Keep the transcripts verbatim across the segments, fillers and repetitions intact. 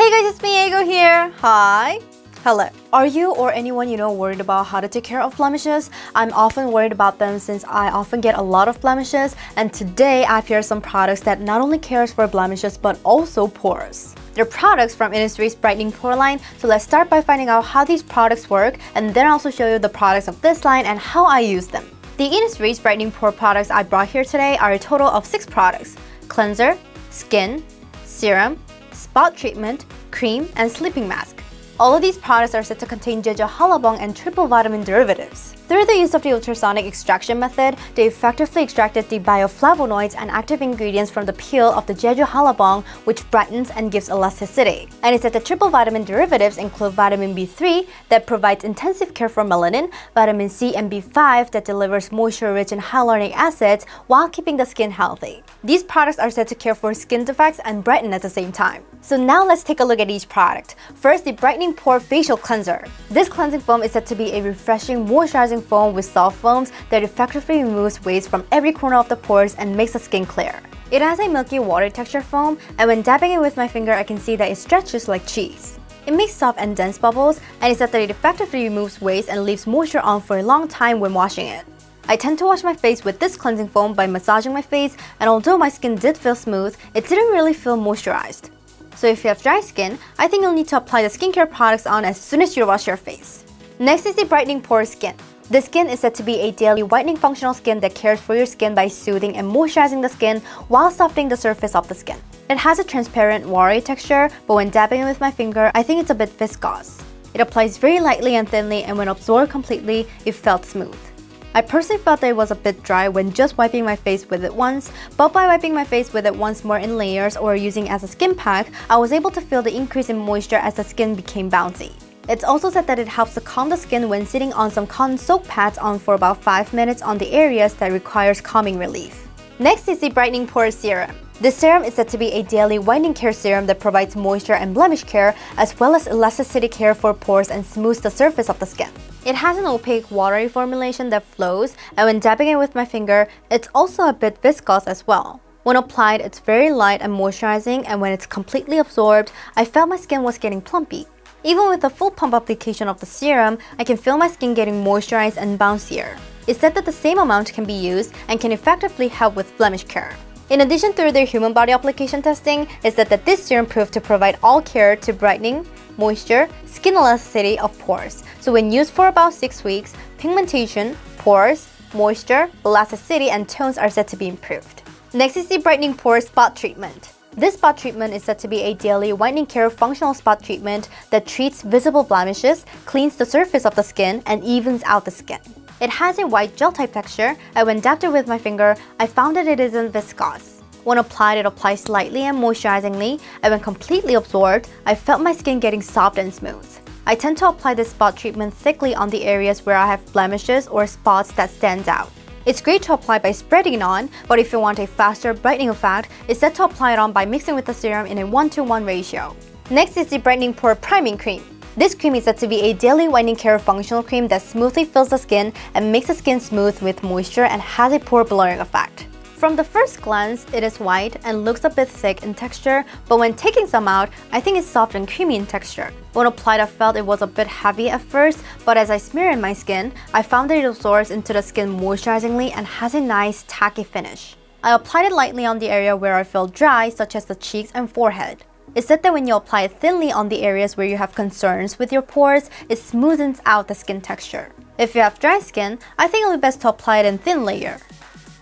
Hey guys, it's me, Aego here. Hi. Hello. Are you or anyone you know worried about how to take care of blemishes? I'm often worried about them since I often get a lot of blemishes, and today I've here some products that not only cares for blemishes but also pores. They're products from Innisfree's Brightening Pore line, so let's start by finding out how these products work and then also show you the products of this line and how I use them. The Innisfree's Brightening Pore products I brought here today are a total of six products: cleanser, skin, serum, spot treatment, cream, and sleeping mask. All of these products are said to contain Jeju Hallabong and triple vitamin derivatives. Through the use of the ultrasonic extraction method, they effectively extracted the bioflavonoids and active ingredients from the peel of the Jeju Hallabong, which brightens and gives elasticity. And it's that the triple vitamin derivatives include vitamin B three that provides intensive care for melanin, vitamin C and B five that delivers moisture rich in hyaluronic acids while keeping the skin healthy. These products are said to care for skin defects and brighten at the same time. So now let's take a look at each product. First, the Brightening Pore facial cleanser. This cleansing foam is said to be a refreshing, moisturizing foam with soft foams that effectively removes waste from every corner of the pores and makes the skin clear. It has a milky water texture foam, and when dabbing it with my finger, I can see that it stretches like cheese. It makes soft and dense bubbles, and it's said that it effectively removes waste and leaves moisture on for a long time when washing it. I tend to wash my face with this cleansing foam by massaging my face, and although my skin did feel smooth, it didn't really feel moisturized. So if you have dry skin, I think you'll need to apply the skincare products on as soon as you wash your face. Next is the Brightening Pore Skin. The skin is said to be a daily whitening functional skin that cares for your skin by soothing and moisturizing the skin while softening the surface of the skin. It has a transparent, watery texture, but when dabbing it with my finger, I think it's a bit viscous. It applies very lightly and thinly, and when absorbed completely, it felt smooth. I personally felt that it was a bit dry when just wiping my face with it once, but by wiping my face with it once more in layers or using as a skin pack, I was able to feel the increase in moisture as the skin became bouncy. It's also said that it helps to calm the skin when sitting on some cotton soak pads on for about five minutes on the areas that requires calming relief. Next is the Brightening Pore Serum. This serum is said to be a daily whitening care serum that provides moisture and blemish care as well as elasticity care for pores and smooths the surface of the skin. It has an opaque, watery formulation that flows, and when dabbing it with my finger, it's also a bit viscous as well. When applied, it's very light and moisturizing, and when it's completely absorbed, I felt my skin was getting plumpy. Even with the full pump application of the serum, I can feel my skin getting moisturized and bouncier. It's said that the same amount can be used and can effectively help with blemish care. In addition, through their human body application testing, it's said that this serum proved to provide all care to brightening, moisture, skin elasticity of pores. So when used for about six weeks, pigmentation, pores, moisture, elasticity, and tones are said to be improved. Next is the Brightening Pore Spot Treatment. This spot treatment is said to be a daily whitening care functional spot treatment that treats visible blemishes, cleans the surface of the skin, and evens out the skin. It has a white gel-type texture, and when dabbed with my finger, I found that it isn't viscous. When applied, it applies lightly and moisturizingly, and when completely absorbed, I felt my skin getting soft and smooth. I tend to apply this spot treatment thickly on the areas where I have blemishes or spots that stand out. It's great to apply by spreading it on, but if you want a faster brightening effect, it's said to apply it on by mixing with the serum in a one to one ratio. Next is the Brightening Pore Priming Cream. This cream is said to be a daily whitening care functional cream that smoothly fills the skin and makes the skin smooth with moisture and has a pore blurring effect. From the first glance, it is white and looks a bit thick in texture, but when taking some out, I think it's soft and creamy in texture. When applied, I felt it was a bit heavy at first, but as I smear in my skin, I found that it absorbs into the skin moisturizingly and has a nice tacky finish. I applied it lightly on the area where I felt dry, such as the cheeks and forehead. It's said that when you apply it thinly on the areas where you have concerns with your pores, it smoothens out the skin texture. If you have dry skin, I think it'll be best to apply it in thin layer.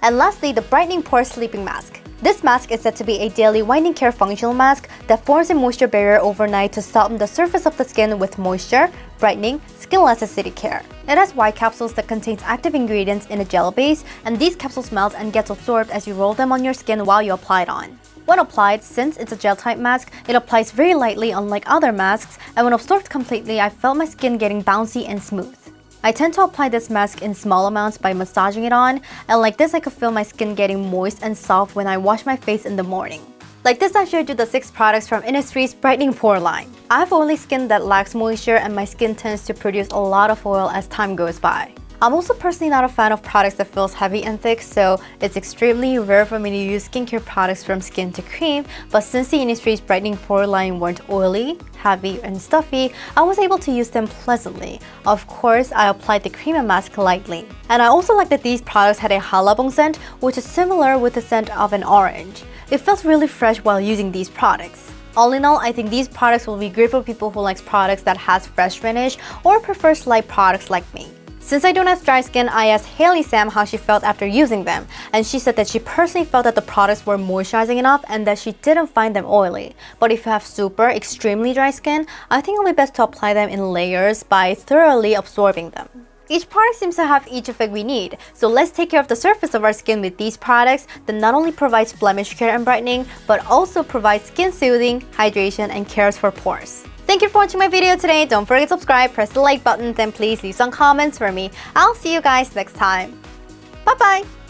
And lastly, the Brightening Pore Sleeping Mask. This mask is said to be a daily whitening care functional mask that forms a moisture barrier overnight to soften the surface of the skin with moisture, brightening, skin elasticity care. It has white capsules that contains active ingredients in a gel base, and these capsules melt and gets absorbed as you roll them on your skin while you apply it on. When applied, since it's a gel-type mask, it applies very lightly unlike other masks, and when absorbed completely, I felt my skin getting bouncy and smooth. I tend to apply this mask in small amounts by massaging it on, and like this I could feel my skin getting moist and soft when I wash my face in the morning. Like this, I showed you the six products from Innisfree's Brightening Pore line. I have oily skin that lacks moisture, and my skin tends to produce a lot of oil as time goes by. I'm also personally not a fan of products that feels heavy and thick, so it's extremely rare for me to use skincare products from Skin to Cream, but since the Innisfree's Brightening Pore line weren't oily, heavy, and stuffy, I was able to use them pleasantly. Of course, I applied the cream and mask lightly. And I also liked that these products had a Hallabong scent, which is similar with the scent of an orange. It felt really fresh while using these products. All in all, I think these products will be great for people who likes products that has fresh finish or prefers light products like me. Since I don't have dry skin, I asked Haley Sam how she felt after using them, and she said that she personally felt that the products were moisturizing enough and that she didn't find them oily. But if you have super, extremely dry skin, I think it'll be best to apply them in layers by thoroughly absorbing them. Each product seems to have each effect we need, so let's take care of the surface of our skin with these products that not only provides blemish care and brightening, but also provides skin soothing, hydration, and cares for pores. Thank you for watching my video today. Don't forget to subscribe, press the like button, then please leave some comments for me. I'll see you guys next time. Bye bye!